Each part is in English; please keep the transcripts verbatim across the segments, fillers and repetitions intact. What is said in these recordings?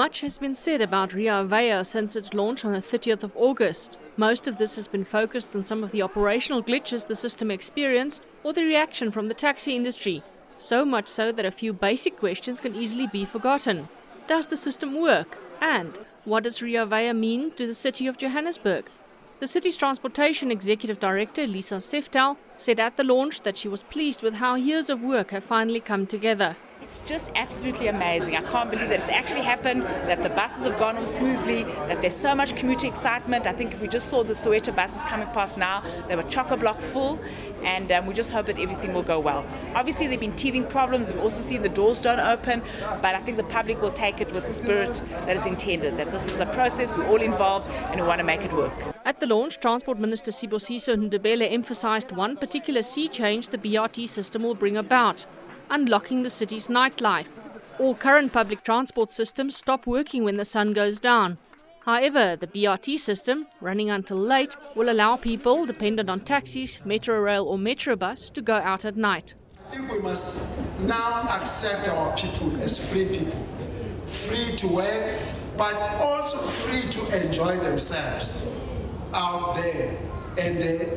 Much has been said about Rea Vaya since its launch on the thirtieth of August. Most of this has been focused on some of the operational glitches the system experienced or the reaction from the taxi industry, so much so that a few basic questions can easily be forgotten. Does the system work? And what does Rea Vaya mean to the city of Johannesburg? The city's transportation executive director, Lisa Seftel, said at the launch that she was pleased with how years of work have finally come together. It's just absolutely amazing. I can't believe that it's actually happened, that the buses have gone off smoothly, that there's so much commuter excitement. I think if we just saw the Soweto buses coming past now, they were chock-a-block full, and um, we just hope that everything will go well. Obviously, there have been teething problems. We've also seen the doors don't open, but I think the public will take it with the spirit that is intended, that this is a process, we're all involved, and we want to make it work. At the launch, Transport Minister Sibusiso Ndebele emphasized one particular sea change the B R T system will bring about: unlocking the city's nightlife. All current public transport systems stop working when the sun goes down. However, the B R T system, running until late, will allow people dependent on taxis, metro rail or metrobus to go out at night. I think we must now accept our people as free people, free to work, but also free to enjoy themselves out there. And uh,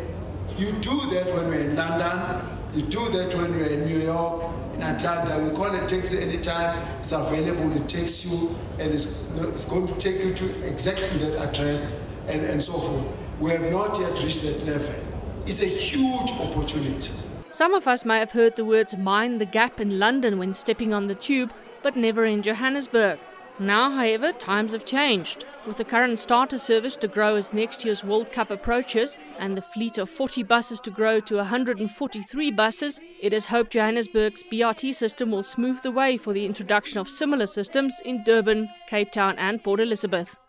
you do that when we're in London, you do that when you're in New York, in Atlanta. We call a taxi anytime, it's available, it takes you, and it's, it's going to take you to exactly that address, and, and so forth. We have not yet reached that level. It's a huge opportunity. Some of us may have heard the words "mind the gap" in London when stepping on the tube, but never in Johannesburg. Now, however, times have changed. With the current starter service to grow as next year's World Cup approaches and the fleet of forty buses to grow to one hundred forty-three buses, it is hoped Johannesburg's B R T system will smooth the way for the introduction of similar systems in Durban, Cape Town and Port Elizabeth.